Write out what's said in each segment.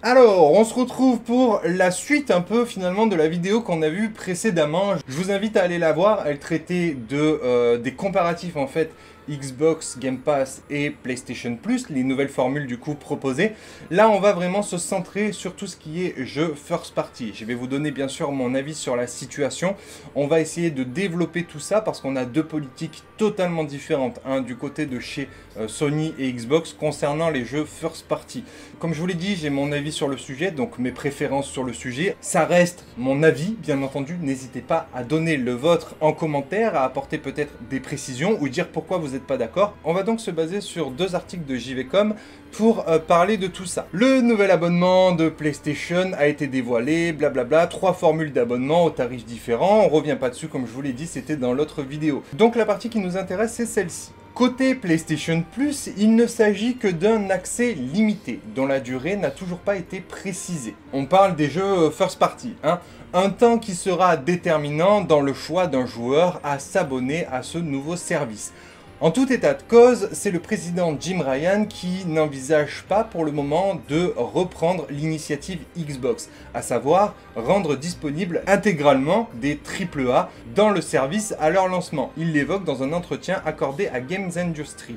Alors, on se retrouve pour la suite un peu finalement de la vidéo qu'on a vue précédemment. Je vous invite à aller la voir, elle traitait des comparatifs en fait Xbox, Game Pass et PlayStation Plus, les nouvelles formules du coup proposées. Là, on va vraiment se centrer sur tout ce qui est jeu first party. Je vais vous donner bien sûr mon avis sur la situation. On va essayer de développer tout ça parce qu'on a deux politiques totalement différentes, hein, du côté de chez Sony et Xbox concernant les jeux first party. Comme je vous l'ai dit, j'ai mon avis sur le sujet, donc mes préférences sur le sujet. Ça reste mon avis, bien entendu. N'hésitez pas à donner le vôtre en commentaire, à apporter peut-être des précisions ou dire pourquoi vous êtes pas d'accord. On va donc se baser sur deux articles de JV.com pour parler de tout ça. Le nouvel abonnement de PlayStation a été dévoilé, blablabla, 3 formules d'abonnement aux tarifs différents, on revient pas dessus comme je vous l'ai dit, c'était dans l'autre vidéo. Donc la partie qui nous intéresse, c'est celle-ci. Côté PlayStation Plus, il ne s'agit que d'un accès limité, dont la durée n'a toujours pas été précisée. On parle des jeux first party, hein, un temps qui sera déterminant dans le choix d'un joueur à s'abonner à ce nouveau service. En tout état de cause, c'est le président Jim Ryan qui n'envisage pas pour le moment de reprendre l'initiative Xbox, à savoir rendre disponible intégralement des AAA dans le service à leur lancement. Il l'évoque dans un entretien accordé à GamesIndustry.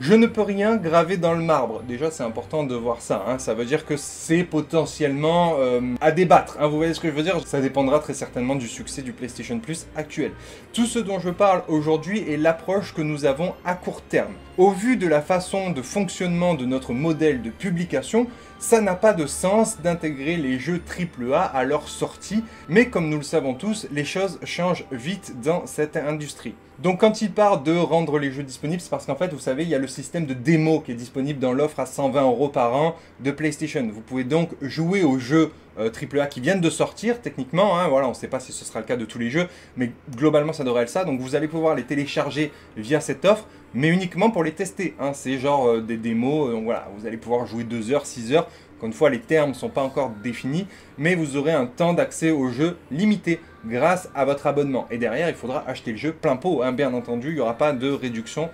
Je ne peux rien graver dans le marbre. Déjà, c'est important de voir ça, hein. Ça veut dire que c'est potentiellement à débattre, hein. Vous voyez ce que je veux dire? Ça dépendra très certainement du succès du PlayStation Plus actuel. Tout ce dont je parle aujourd'hui est l'approche que nous avons à court terme. Au vu de la façon de fonctionnement de notre modèle de publication, ça n'a pas de sens d'intégrer les jeux AAA à leur sortie, mais comme nous le savons tous, les choses changent vite dans cette industrie. Donc quand il part de rendre les jeux disponibles, c'est parce qu'en fait, vous savez, il y a le système de démo qui est disponible dans l'offre à 120 € par an de PlayStation. Vous pouvez donc jouer aux jeux AAA qui viennent de sortir techniquement, hein, voilà, on ne sait pas si ce sera le cas de tous les jeux, mais globalement ça devrait être ça, donc vous allez pouvoir les télécharger via cette offre, mais uniquement pour les tester, hein. C'est genre des démos, donc voilà, vous allez pouvoir jouer 2 heures, 6 heures, encore une fois les termes ne sont pas encore définis, mais vous aurez un temps d'accès au jeu limité grâce à votre abonnement, et derrière il faudra acheter le jeu plein pot, hein, bien entendu, il n'y aura pas de réduction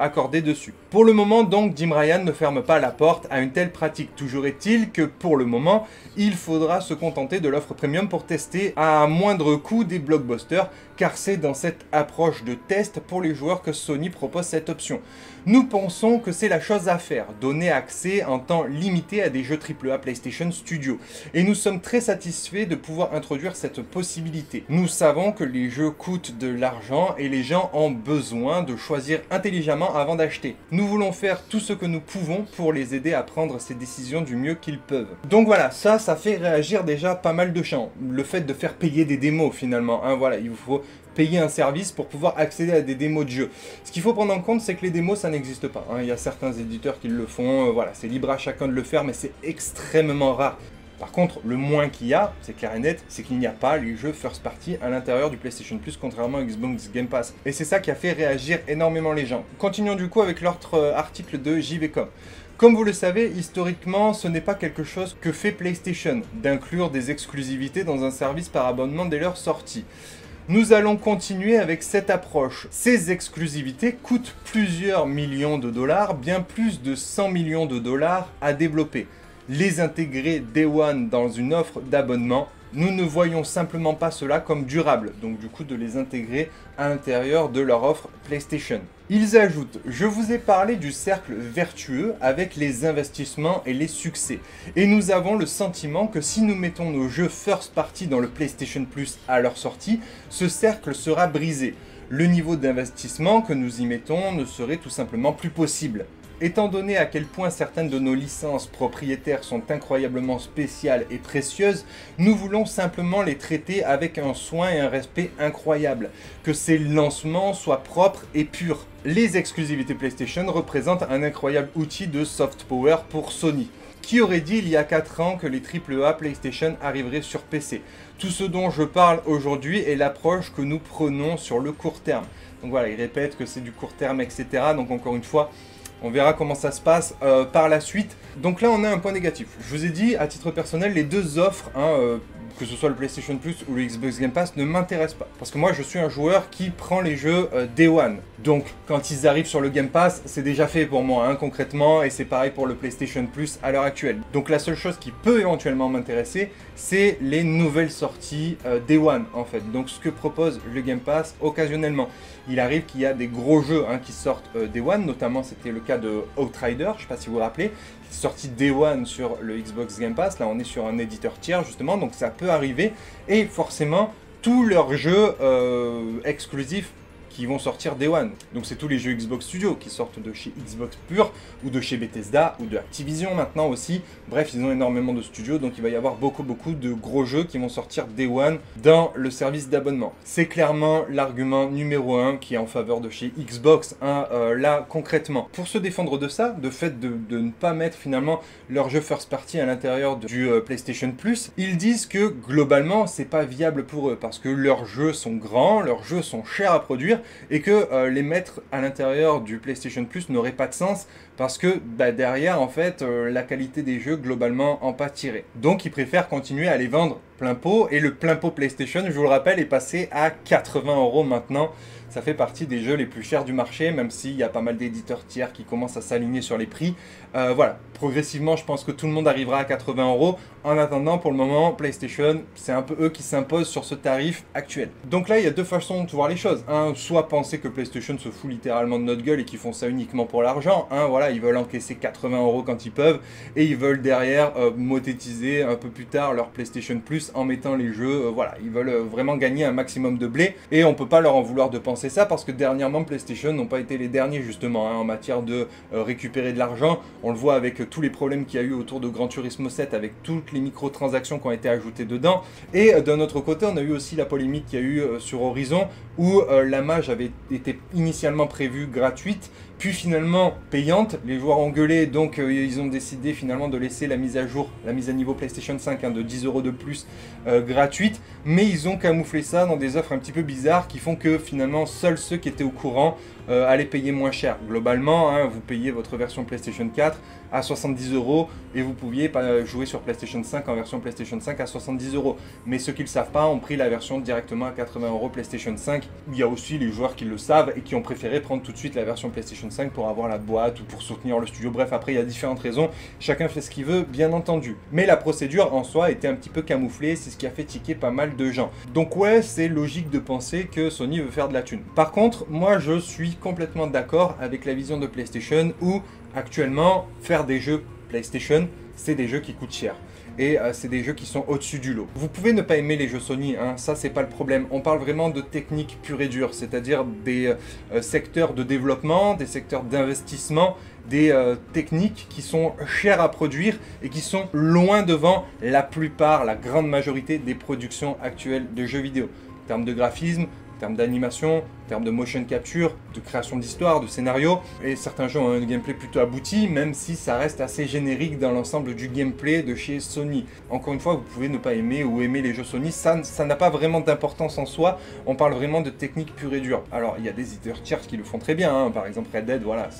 accordé dessus. Pour le moment donc, Jim Ryan ne ferme pas la porte à une telle pratique. Toujours est-il que pour le moment, il faudra se contenter de l'offre premium pour tester à moindre coût des blockbusters, car c'est dans cette approche de test pour les joueurs que Sony propose cette option. Nous pensons que c'est la chose à faire, donner accès en temps limité à des jeux AAA PlayStation Studio. Et nous sommes très satisfaits de pouvoir introduire cette possibilité. Nous savons que les jeux coûtent de l'argent et les gens ont besoin de choisir intelligemment avant d'acheter. Nous voulons faire tout ce que nous pouvons pour les aider à prendre ces décisions du mieux qu'ils peuvent. Donc voilà, ça fait réagir déjà pas mal de gens. Le fait de faire payer des démos finalement, hein, voilà, il vous faut payer un service pour pouvoir accéder à des démos de jeu. Ce qu'il faut prendre en compte, c'est que les démos, ça n'existe pas, hein. Il y a certains éditeurs qui le font, voilà, c'est libre à chacun de le faire, mais c'est extrêmement rare. Par contre, le moins qu'il y a, c'est clair et net, c'est qu'il n'y a pas les jeux first party à l'intérieur du PlayStation Plus, contrairement à Xbox Game Pass. Et c'est ça qui a fait réagir énormément les gens. Continuons du coup avec l'autre article de JV.com. Comme vous le savez, historiquement, ce n'est pas quelque chose que fait PlayStation, d'inclure des exclusivités dans un service par abonnement dès leur sortie. Nous allons continuer avec cette approche. Ces exclusivités coûtent plusieurs millions de dollars, bien plus de 100 millions de dollars à développer. Les intégrer Day One dans une offre d'abonnement, nous ne voyons simplement pas cela comme durable, donc du coup de les intégrer à l'intérieur de leur offre PlayStation. Ils ajoutent « Je vous ai parlé du cercle vertueux avec les investissements et les succès, et nous avons le sentiment que si nous mettons nos jeux first party dans le PlayStation Plus à leur sortie, ce cercle sera brisé. Le niveau d'investissement que nous y mettons ne serait tout simplement plus possible. » Étant donné à quel point certaines de nos licences propriétaires sont incroyablement spéciales et précieuses, nous voulons simplement les traiter avec un soin et un respect incroyables, que ces lancements soient propres et purs. Les exclusivités PlayStation représentent un incroyable outil de soft power pour Sony. Qui aurait dit il y a 4 ans que les AAA PlayStation arriveraient sur PC? Tout ce dont je parle aujourd'hui est l'approche que nous prenons sur le court terme. Donc voilà, il répète que c'est du court terme, etc. Donc encore une fois, on verra comment ça se passe par la suite. Donc là, on a un point négatif. Je vous ai dit, à titre personnel, les deux offres, hein, que ce soit le PlayStation Plus ou le Xbox Game Pass ne m'intéresse pas. Parce que moi je suis un joueur qui prend les jeux Day One. Donc quand ils arrivent sur le Game Pass, c'est déjà fait pour moi hein, concrètement, et c'est pareil pour le PlayStation Plus à l'heure actuelle. Donc la seule chose qui peut éventuellement m'intéresser, c'est les nouvelles sorties Day One en fait. Donc ce que propose le Game Pass occasionnellement. Il arrive qu'il y a des gros jeux hein, qui sortent Day One, notamment c'était le cas de Outriders, je sais pas si vous vous rappelez, qui est sorti Day One sur le Xbox Game Pass. Là on est sur un éditeur tiers justement, donc ça peut arriver, et forcément tous leurs jeux exclusifs qui vont sortir Day One. Donc c'est tous les jeux Xbox Studios qui sortent de chez Xbox pur, ou de chez Bethesda, ou de Activision maintenant aussi. Bref, ils ont énormément de studios, donc il va y avoir beaucoup de gros jeux qui vont sortir Day One dans le service d'abonnement. C'est clairement l'argument numéro 1 qui est en faveur de chez Xbox, hein, là concrètement. Pour se défendre de ça, de fait de ne pas mettre finalement leur jeu first party à l'intérieur du PlayStation Plus, ils disent que globalement c'est pas viable pour eux, parce que leurs jeux sont grands, leurs jeux sont chers à produire, et que les mettre à l'intérieur du PlayStation Plus n'aurait pas de sens parce que bah, derrière en fait la qualité des jeux globalement en pâtirait. Donc ils préfèrent continuer à les vendre plein pot, et le plein pot PlayStation, je vous le rappelle, est passé à 80 € maintenant. Ça fait partie des jeux les plus chers du marché, même s'il y a pas mal d'éditeurs tiers qui commencent à s'aligner sur les prix. Voilà, progressivement, je pense que tout le monde arrivera à 80 €. En attendant, pour le moment, PlayStation, c'est un peu eux qui s'imposent sur ce tarif actuel. Donc là, il y a deux façons de voir les choses. Hein, soit penser que PlayStation se fout littéralement de notre gueule et qu'ils font ça uniquement pour l'argent. Hein, voilà, ils veulent encaisser 80 € quand ils peuvent, et ils veulent derrière monétiser un peu plus tard leur PlayStation Plus en mettant les jeux. Voilà, ils veulent vraiment gagner un maximum de blé, et on peut pas leur en vouloir de penser. C'est ça, parce que dernièrement PlayStation n'ont pas été les derniers justement hein, en matière de récupérer de l'argent. On le voit avec tous les problèmes qu'il y a eu autour de Gran Turismo 7, avec toutes les microtransactions qui ont été ajoutées dedans. Et d'un autre côté, on a eu aussi la polémique qu'il y a eu sur Horizon, où la mage avait été initialement prévue gratuite, puis finalement payante. Les joueurs ont gueulé, donc ils ont décidé finalement de laisser la mise à jour, la mise à niveau PlayStation 5 hein, de 10 € de plus gratuite. Mais ils ont camouflé ça dans des offres un petit peu bizarres qui font que finalement seuls ceux qui étaient au courant allaient payer moins cher. Globalement, hein, vous payez votre version PlayStation 4 à 70 € et vous pouviez jouer sur PlayStation 5 en version PlayStation 5 à 70 €. Mais ceux qui ne le savent pas ont pris la version directement à 80 € PlayStation 5. Il y a aussi les joueurs qui le savent et qui ont préféré prendre tout de suite la version PlayStation 5 pour avoir la boîte ou pour soutenir le studio. Bref, après il y a différentes raisons, chacun fait ce qu'il veut bien entendu, mais la procédure en soi était un petit peu camouflée, c'est ce qui a fait tiquer pas mal de gens. Donc ouais, c'est logique de penser que Sony veut faire de la thune. Par contre, moi je suis complètement d'accord avec la vision de PlayStation où actuellement faire des jeux PlayStation, c'est des jeux qui coûtent cher. Et c'est des jeux qui sont au-dessus du lot. Vous pouvez ne pas aimer les jeux Sony, hein, ça c'est pas le problème. On parle vraiment de technique pure et dure, c'est-à-dire des secteurs de développement, des secteurs d'investissement, des techniques qui sont chères à produire et qui sont loin devant la plupart, la grande majorité des productions actuelles de jeux vidéo. En termes de graphisme, en termes d'animation, en termes de motion capture, de création d'histoire, de scénario, et certains jeux ont un gameplay plutôt abouti, même si ça reste assez générique dans l'ensemble du gameplay de chez Sony. Encore une fois, vous pouvez ne pas aimer ou aimer les jeux Sony, ça n'a pas vraiment d'importance en soi, on parle vraiment de technique pure et dure. Alors, il y a des éditeurs tiers qui le font très bien, hein, par exemple Red Dead, voilà,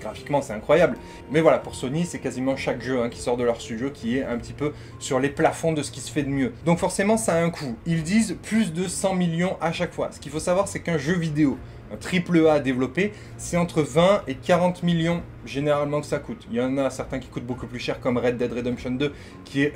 graphiquement c'est incroyable. Mais voilà, pour Sony, c'est quasiment chaque jeu hein, qui sort de leur studio qui est un petit peu sur les plafonds de ce qui se fait de mieux. Donc forcément, ça a un coût. Ils disent plus de 100 millions à chaque fois. Ce qu'il faut savoir, c'est qu'un jeu vidéo, un triple A développé, c'est entre 20 et 40 millions généralement que ça coûte. Il y en a certains qui coûtent beaucoup plus cher, comme Red Dead Redemption 2, qui est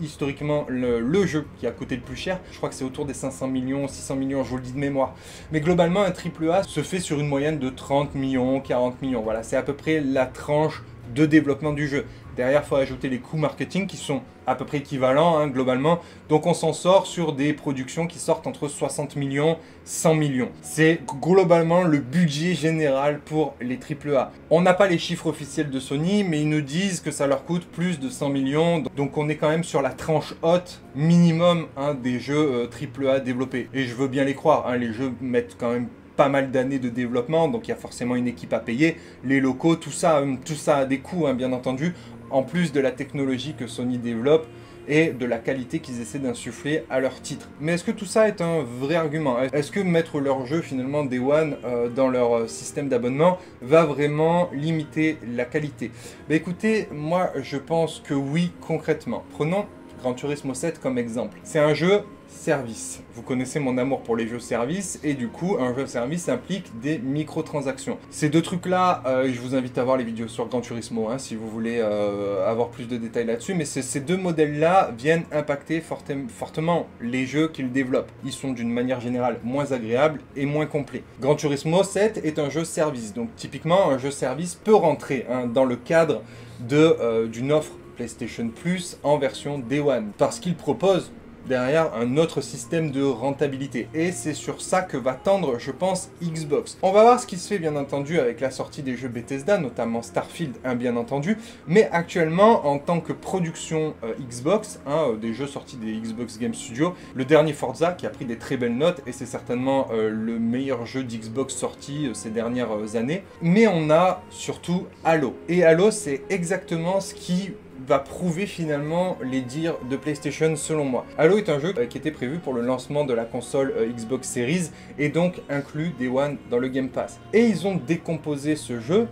historiquement le jeu qui a coûté le plus cher. Je crois que c'est autour des 500 millions, 600 millions, je vous le dis de mémoire. Mais globalement, un triple A se fait sur une moyenne de 30 millions, 40 millions. Voilà, c'est à peu près la tranche de développement du jeu. Derrière, il faut ajouter les coûts marketing qui sont à peu près équivalents hein, globalement. Donc on s'en sort sur des productions qui sortent entre 60 millions, 100 millions. C'est globalement le budget général pour les AAA. On n'a pas les chiffres officiels de Sony, mais ils nous disent que ça leur coûte plus de 100 millions. Donc on est quand même sur la tranche haute minimum hein, des jeux AAA développés. Et je veux bien les croire, hein, les jeux mettent quand même pas mal d'années de développement, donc il y a forcément une équipe à payer, les locaux, tout ça a des coûts, hein, bien entendu, en plus de la technologie que Sony développe et de la qualité qu'ils essaient d'insuffler à leur titre. Mais est-ce que tout ça est un vrai argument? Est-ce que mettre leur jeu finalement Day One dans leur système d'abonnement va vraiment limiter la qualité? Bah écoutez, moi je pense que oui concrètement. Prenons Gran Turismo 7 comme exemple. C'est un jeu service. Vous connaissez mon amour pour les jeux services et du coup un jeu service implique des microtransactions. Ces deux trucs là, je vous invite à voir les vidéos sur Gran Turismo hein, si vous voulez avoir plus de détails là-dessus, mais ces deux modèles là viennent impacter fortement les jeux qu'ils développent. Ils sont d'une manière générale moins agréables et moins complets. Gran Turismo 7 est un jeu service, donc typiquement un jeu service peut rentrer hein, dans le cadre d'une offre PlayStation Plus en version Day One parce qu'il propose derrière un autre système de rentabilité. Et c'est sur ça que va tendre, je pense, Xbox. On va voir ce qui se fait, bien entendu, avec la sortie des jeux Bethesda, notamment Starfield, hein, bien entendu. Mais actuellement, en tant que production Xbox, hein, des jeux sortis des Xbox Game Studios, le dernier Forza, qui a pris des très belles notes, et c'est certainement le meilleur jeu d'Xbox sorti ces dernières années. Mais on a surtout Halo. Et Halo, c'est exactement ce qui va prouver finalement les dires de PlayStation selon moi. Halo est un jeu qui était prévu pour le lancement de la console Xbox Series et donc inclus Day One dans le Game Pass. Et ils ont décomposé ce jeu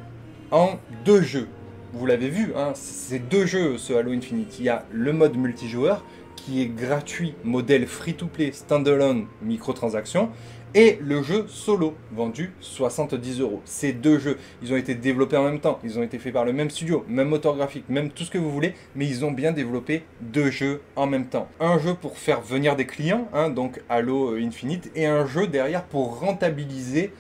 en deux jeux. Vous l'avez vu, hein, c'est deux jeux ce Halo Infinite. Il y a le mode multijoueur qui est gratuit, modèle free-to-play, standalone, microtransaction, et le jeu solo, vendu 70 €. Ces deux jeux, ils ont été développés en même temps, ils ont été faits par le même studio, même moteur graphique, même tout ce que vous voulez, mais ils ont bien développé deux jeux en même temps. Un jeu pour faire venir des clients, hein, donc Halo Infinite, et un jeu derrière pour rentabiliser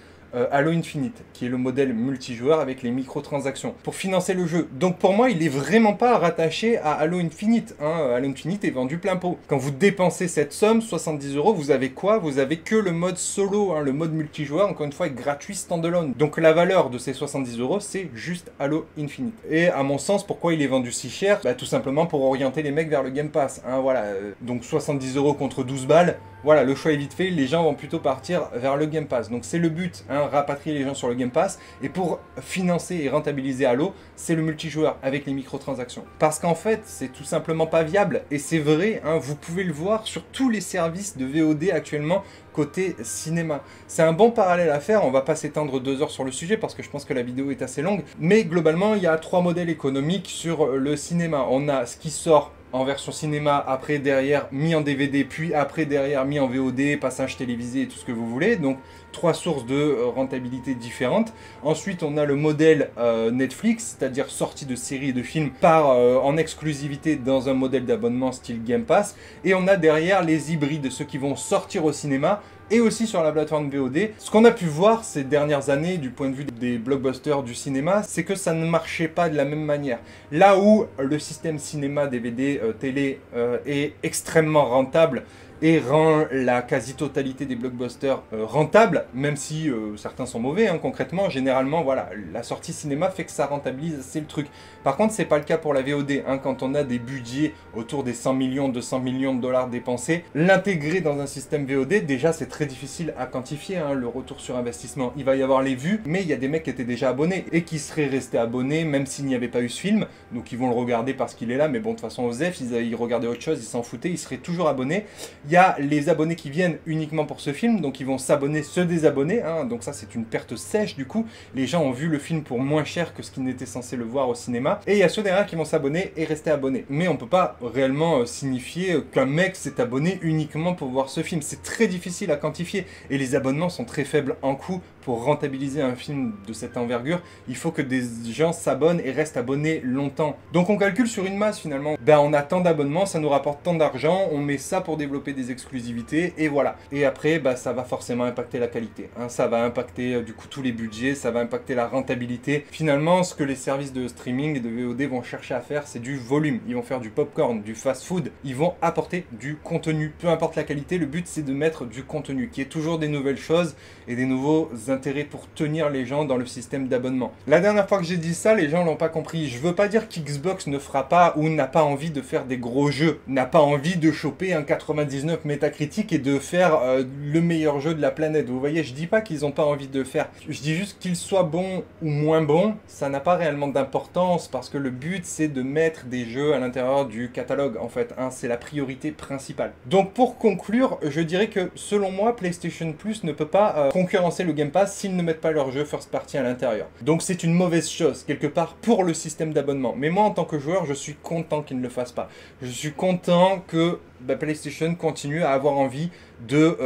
Halo Infinite, qui est le modèle multijoueur avec les microtransactions, pour financer le jeu. Donc pour moi, il n'est vraiment pas rattaché à Halo Infinite. Hein. Halo Infinite est vendu plein pot. Quand vous dépensez cette somme, 70 €, vous avez quoi? Vous avez que le mode solo, hein. Le mode multijoueur, encore une fois, est gratuit standalone. Donc la valeur de ces 70 €, c'est juste Halo Infinite. Et à mon sens, pourquoi il est vendu si cher? Bah, tout simplement pour orienter les mecs vers le Game Pass. Hein, voilà. Donc 70 € contre 12 balles. Voilà, le choix est vite fait, les gens vont plutôt partir vers le Game Pass. Donc c'est le but, hein, rapatrier les gens sur le Game Pass. Et pour financer et rentabiliser Halo, c'est le multijoueur avec les microtransactions. Parce qu'en fait, c'est tout simplement pas viable. Et c'est vrai, hein, vous pouvez le voir sur tous les services de VOD actuellement côté cinéma. C'est un bon parallèle à faire, on va pas s'étendre 2 heures sur le sujet parce que je pense que la vidéo est assez longue. Mais globalement, il y a 3 modèles économiques sur le cinéma. On a ce qui sort en version cinéma, après derrière mis en DVD, puis après derrière mis en VOD, passage télévisé et tout ce que vous voulez. Donc 3 sources de rentabilité différentes. Ensuite on a le modèle Netflix, c'est-à-dire sortie de séries et de films par en exclusivité dans un modèle d'abonnement style Game Pass. Et on a derrière les hybrides, ceux qui vont sortir au cinéma et aussi sur la plateforme VOD. Ce qu'on a pu voir ces dernières années du point de vue des blockbusters du cinéma, c'est que ça ne marchait pas de la même manière. Là où le système cinéma, DVD, télé est extrêmement rentable et rend la quasi-totalité des blockbusters rentables, même si certains sont mauvais, hein, concrètement, généralement, voilà, la sortie cinéma fait que ça rentabilise, c'est le truc. Par contre, c'est pas le cas pour la VOD, hein, quand on a des budgets autour des 100 millions, 200 millions de dollars dépensés, l'intégrer dans un système VOD, déjà, c'est très difficile à quantifier, hein, le retour sur investissement. Il va y avoir les vues, mais il y a des mecs qui étaient déjà abonnés, et qui seraient restés abonnés, même s'il n'y avait pas eu ce film, donc ils vont le regarder parce qu'il est là, mais bon, de toute façon, Osef, ils regardaient autre chose, ils s'en foutaient, ils seraient toujours abonnés. Il y a les abonnés qui viennent uniquement pour ce film, donc ils vont s'abonner, se désabonner, hein, donc ça c'est une perte sèche du coup. Les gens ont vu le film pour moins cher que ce qu'ils n'étaient censés le voir au cinéma. Et il y a ceux derrière qui vont s'abonner et rester abonnés. Mais on peut pas réellement signifier qu'un mec s'est abonné uniquement pour voir ce film. C'est très difficile à quantifier et les abonnements sont très faibles en coût. Pour rentabiliser un film de cette envergure, il faut que des gens s'abonnent et restent abonnés longtemps. Donc on calcule sur une masse finalement. Ben on a tant d'abonnements, ça nous rapporte tant d'argent, on met ça pour développer des exclusivités et voilà. Et après bah, ça va forcément impacter la qualité, hein. Ça va impacter du coup tous les budgets, ça va impacter la rentabilité. Finalement ce que les services de streaming et de VOD vont chercher à faire, c'est du volume. Ils vont faire du popcorn, du fast food, ils vont apporter du contenu. Peu importe la qualité, le but c'est de mettre du contenu, qui est toujours des nouvelles choses et des nouveaux intérêts pour tenir les gens dans le système d'abonnement. La dernière fois que j'ai dit ça, les gens l'ont pas compris. Je veux pas dire qu'Xbox ne fera pas ou n'a pas envie de faire des gros jeux, n'a pas envie de choper un 99 métacritique et de faire le meilleur jeu de la planète. Vous voyez, je dis pas qu'ils ont pas envie de le faire. Je dis juste qu'ils soient bons ou moins bons, ça n'a pas réellement d'importance parce que le but c'est de mettre des jeux à l'intérieur du catalogue en fait. Hein, c'est la priorité principale. Donc pour conclure, je dirais que selon moi, PlayStation Plus ne peut pas concurrencer le Game Pass pas s'ils ne mettent pas leur jeu first party à l'intérieur. Donc c'est une mauvaise chose, quelque part, pour le système d'abonnement. Mais moi, en tant que joueur, je suis content qu'ils ne le fassent pas. Je suis content que PlayStation continue à avoir envie de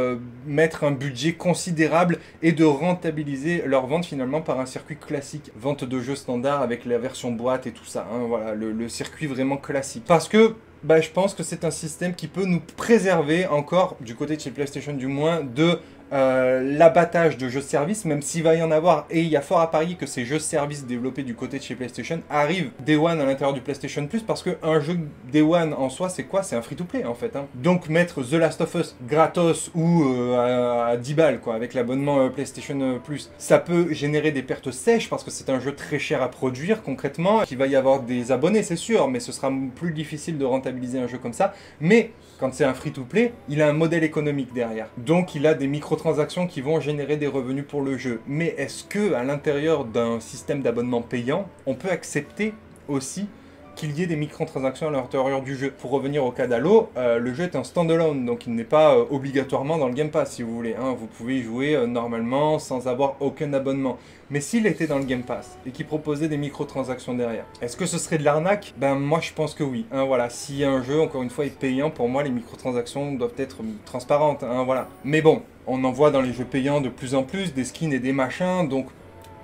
mettre un budget considérable et de rentabiliser leur vente finalement par un circuit classique. Vente de jeux standard avec la version boîte et tout ça, hein, voilà, le circuit vraiment classique. Parce que je pense que c'est un système qui peut nous préserver encore, du côté de chez PlayStation du moins, de l'abattage de jeux service, même s'il va y en avoir, et il y a fort à parier que ces jeux services développés du côté de chez PlayStation arrivent Day One à l'intérieur du PlayStation Plus, parce qu'un jeu Day One en soi, c'est quoi? C'est un free-to-play en fait, hein. Donc mettre The Last of Us gratos ou à 10 balles quoi, avec l'abonnement PlayStation Plus, ça peut générer des pertes sèches parce que c'est un jeu très cher à produire concrètement, qu'il va y avoir des abonnés c'est sûr, mais ce sera plus difficile de rentabiliser un jeu comme ça. Mais quand c'est un free-to-play, il a un modèle économique derrière, donc il a des microtransactions qui vont générer des revenus pour le jeu. Mais est-ce que à l'intérieur d'un système d'abonnement payant, on peut accepter aussi qu'il y ait des microtransactions à l'intérieur du jeu? Pour revenir au cas d'Halo, le jeu est un standalone, donc il n'est pas obligatoirement dans le Game Pass si vous voulez, hein. Vous pouvez y jouer normalement sans avoir aucun abonnement. Mais s'il était dans le Game Pass et qu'il proposait des microtransactions derrière, est-ce que ce serait de l'arnaque? Ben moi je pense que oui, hein, voilà. Si un jeu encore une fois est payant, pour moi les microtransactions doivent être transparentes, hein, voilà. Mais bon, on en voit dans les jeux payants de plus en plus, des skins et des machins, donc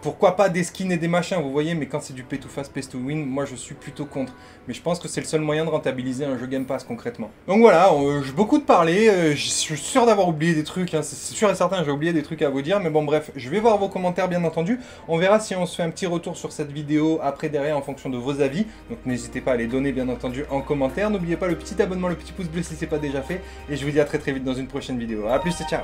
pourquoi pas des skins et des machins, vous voyez, mais quand c'est du pay to fast, pay to win, moi je suis plutôt contre. Mais je pense que c'est le seul moyen de rentabiliser un jeu Game Pass concrètement. Donc voilà, j'ai beaucoup de parler, je suis sûr d'avoir oublié des trucs, hein, c'est sûr et certain, j'ai oublié des trucs à vous dire, mais bon bref, je vais voir vos commentaires bien entendu. On verra si on se fait un petit retour sur cette vidéo après derrière en fonction de vos avis. Donc n'hésitez pas à les donner bien entendu en commentaire. N'oubliez pas le petit abonnement, le petit pouce bleu si c'est pas déjà fait. Et je vous dis à très vite dans une prochaine vidéo. A plus et ciao!